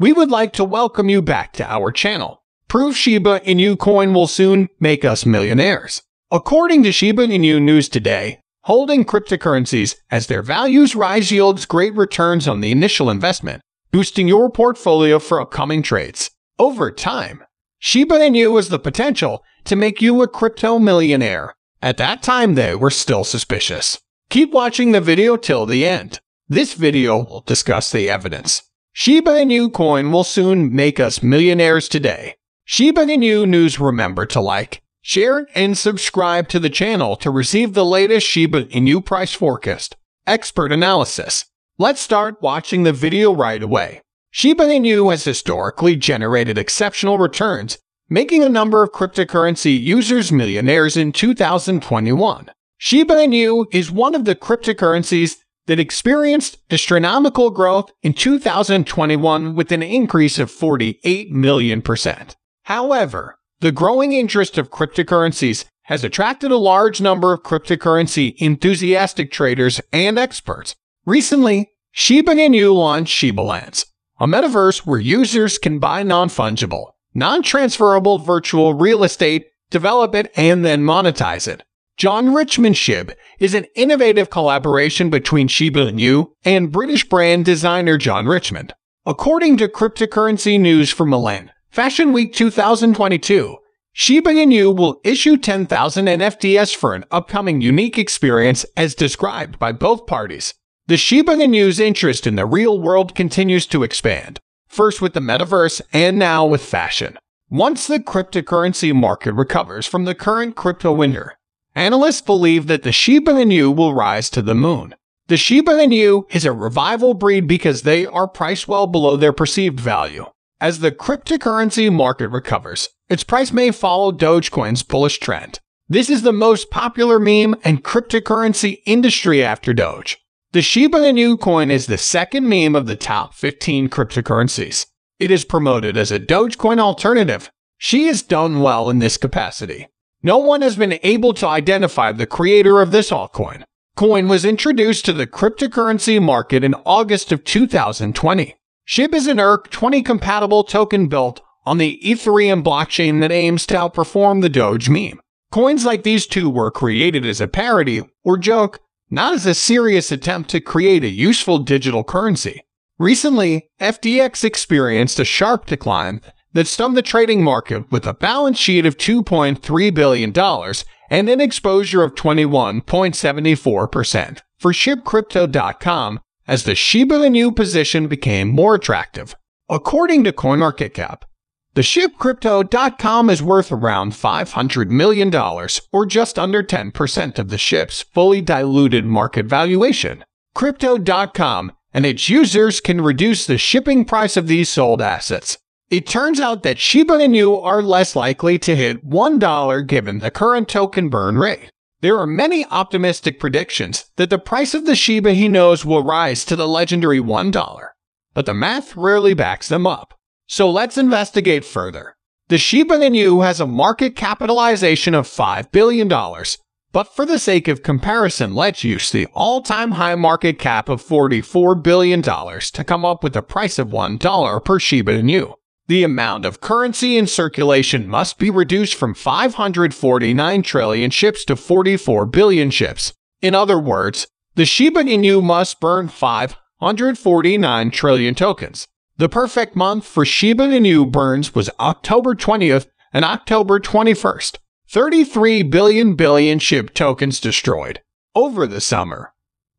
We would like to welcome you back to our channel. Proof Shiba Inu coin will soon make us millionaires. According to Shiba Inu News Today, holding cryptocurrencies as their values rise yields great returns on the initial investment, boosting your portfolio for upcoming trades. Over time, Shiba Inu has the potential to make you a crypto millionaire. At that time, they were still suspicious. Keep watching the video till the end. This video will discuss the evidence. Shiba Inu coin will soon make us millionaires today. Shiba Inu News, remember to like, share, and subscribe to the channel to receive the latest Shiba Inu price forecast, expert analysis. Let's start watching the video right away. Shiba Inu has historically generated exceptional returns, making a number of cryptocurrency users millionaires in 2021. Shiba Inu is one of the cryptocurrencies that experienced astronomical growth in 2021 with an increase of 48 million %. However, the growing interest of cryptocurrencies has attracted a large number of cryptocurrency enthusiastic traders and experts. Recently, Shiba Inu launched Shibaland, a metaverse where users can buy non-fungible, non-transferable virtual real estate, develop it, and then monetize it. John Richmond Shib is an innovative collaboration between Shiba Inu and British brand designer John Richmond. According to cryptocurrency news from Milan, Fashion Week 2022, Shiba Inu will issue 10,000 NFTs for an upcoming unique experience as described by both parties. The Shiba Inu's interest in the real world continues to expand, first with the metaverse and now with fashion. Once the cryptocurrency market recovers from the current crypto winter, analysts believe that the Shiba Inu will rise to the moon. The Shiba Inu is a revival breed because they are priced well below their perceived value. As the cryptocurrency market recovers, its price may follow Dogecoin's bullish trend. This is the most popular meme and cryptocurrency industry after Doge. The Shiba Inu coin is the second meme of the top 15 cryptocurrencies. It is promoted as a Dogecoin alternative. She has done well in this capacity. No one has been able to identify the creator of this altcoin. Coin was introduced to the cryptocurrency market in August of 2020. SHIB is an ERC-20 compatible token built on the Ethereum blockchain that aims to outperform the Doge meme. Coins like these two were created as a parody or joke, not as a serious attempt to create a useful digital currency. Recently, FTX experienced a sharp decline that stunned the trading market with a balance sheet of $2.3 billion and an exposure of 21.74% for ShipCrypto.com as the Shiba Inu position became more attractive. According to CoinMarketCap, the ShipCrypto.com is worth around $500 million, or just under 10% of the SHIB's fully diluted market valuation. Crypto.com and its users can reduce the shipping price of these sold assets. It turns out that Shiba Inu are less likely to hit $1 given the current token burn rate. There are many optimistic predictions that the price of the Shiba Inus will rise to the legendary $1, but the math rarely backs them up. So let's investigate further. The Shiba Inu has a market capitalization of $5 billion, but for the sake of comparison, let's use the all-time high market cap of $44 billion to come up with a price of $1 per Shiba Inu. The amount of currency in circulation must be reduced from 549 trillion ships to 44 billion ships. In other words, the Shiba Inu must burn 549 trillion tokens. The perfect month for Shiba Inu burns was October 20th and October 21st. 33 billion SHIB tokens destroyed. Over the summer,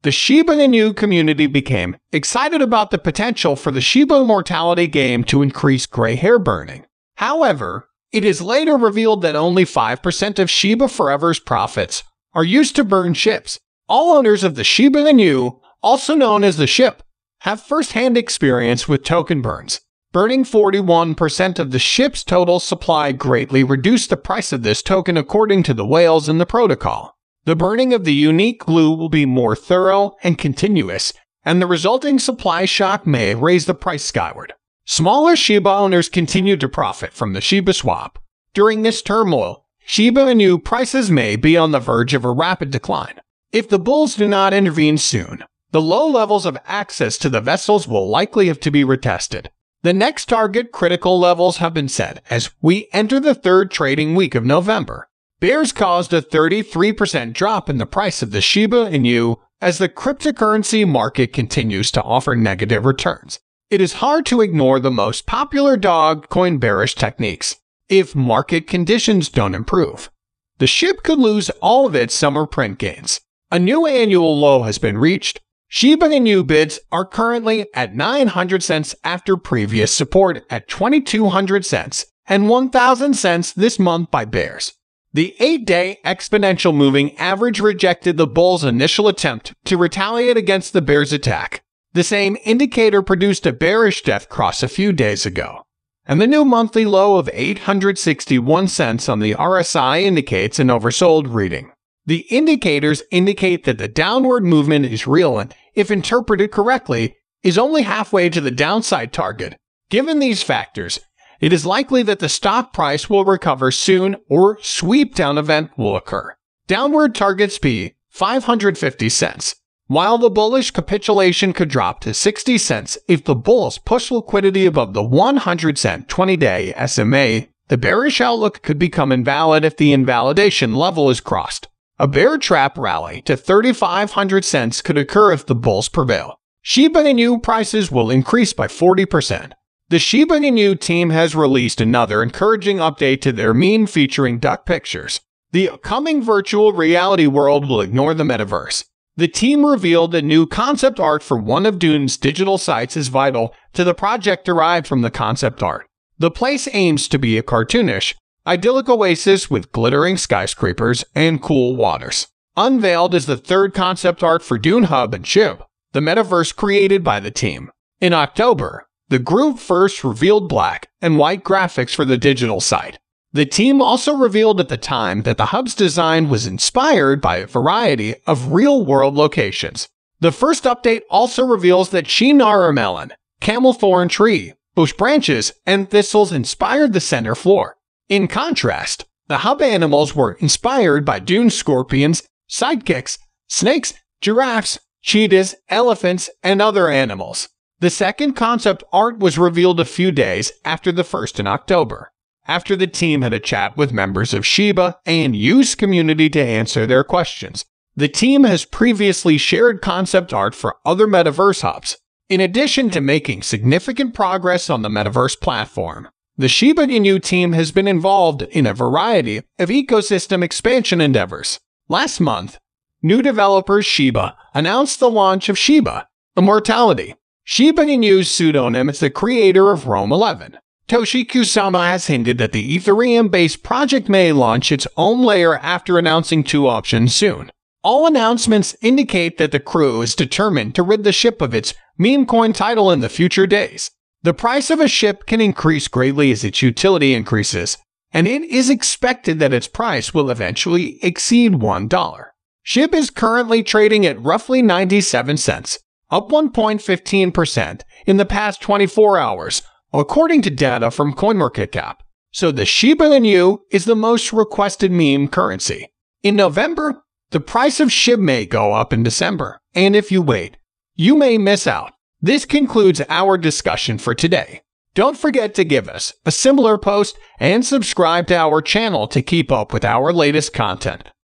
the Shiba Inu community became excited about the potential for the Shiba Immortality game to increase gray hair burning. However, it is later revealed that only 5% of Shiba Forever's profits are used to burn ships. All owners of the Shiba Inu, also known as the SHIB, have first-hand experience with token burns. Burning 41% of the ship's total supply greatly reduced the price of this token according to the whales in the protocol. The burning of the unique glue will be more thorough and continuous, and the resulting supply shock may raise the price skyward. Smaller Shiba owners continued to profit from the Shiba Swap. During this turmoil, Shiba Inu prices may be on the verge of a rapid decline. If the bulls do not intervene soon, the low levels of access to the vessels will likely have to be retested. The next target critical levels have been set as we enter the third trading week of November. Bears caused a 33% drop in the price of the Shiba Inu as the cryptocurrency market continues to offer negative returns. It is hard to ignore the most popular Dogecoin bearish techniques. If market conditions don't improve, the SHIB could lose all of its summer print gains. A new annual low has been reached. Shiba Inu bids are currently at 900 cents after previous support at 2200 cents and 1000 cents this month by bears. The 8-day exponential moving average rejected the bulls' initial attempt to retaliate against the bears' attack. The same indicator produced a bearish death cross a few days ago, and the new monthly low of 861 cents on the RSI indicates an oversold reading. The indicators indicate that the downward movement is real and, if interpreted correctly, is only halfway to the downside target. Given these factors, it is likely that the stock price will recover soon or sweep down event will occur. Downward targets be 550 cents, while the bullish capitulation could drop to 60 cents if the bulls push liquidity above the 100 cent 20-day SMA. The bearish outlook could become invalid if the invalidation level is crossed. A bear trap rally to 3,500 cents could occur if the bulls prevail. Shiba Inu prices will increase by 40%. The Shiba Inu team has released another encouraging update to their meme featuring duck pictures. The upcoming virtual reality world will ignore the metaverse. The team revealed that new concept art for one of Dune's digital sites is vital to the project derived from the concept art. The place aims to be a cartoonish, idyllic oasis with glittering skyscrapers and cool waters. Unveiled is the third concept art for Dune Hub and Shib, the metaverse created by the team. In October, the group first revealed black and white graphics for the digital site. The team also revealed at the time that the hub's design was inspired by a variety of real-world locations. The first update also reveals that Sheenara melon, camelthorn tree, bush branches, and thistles inspired the center floor. In contrast, the hub animals were inspired by Dune scorpions, sidekicks, snakes, giraffes, cheetahs, elephants, and other animals. The second concept art was revealed a few days after the first in October, after the team had a chat with members of Shiba and use community to answer their questions. The team has previously shared concept art for other metaverse hubs. In addition to making significant progress on the metaverse platform, the Shiba Inu team has been involved in a variety of ecosystem expansion endeavors. Last month, new developers Shiba announced the launch of Shiba Immortality. Shiba Inu's pseudonym is the creator of Rome 11. Toshi Kusama has hinted that the Ethereum-based project may launch its own layer after announcing two options soon. All announcements indicate that the crew is determined to rid the ship of its meme coin title in the future days. The price of a ship can increase greatly as its utility increases, and it is expected that its price will eventually exceed $1. Shib is currently trading at roughly 97 cents. Up 1.15% in the past 24 hours, according to data from CoinMarketCap. So the Shiba Inu is the most requested meme currency. In November, the price of SHIB may go up in December, and if you wait, you may miss out. This concludes our discussion for today. Don't forget to give us a similar post and subscribe to our channel to keep up with our latest content.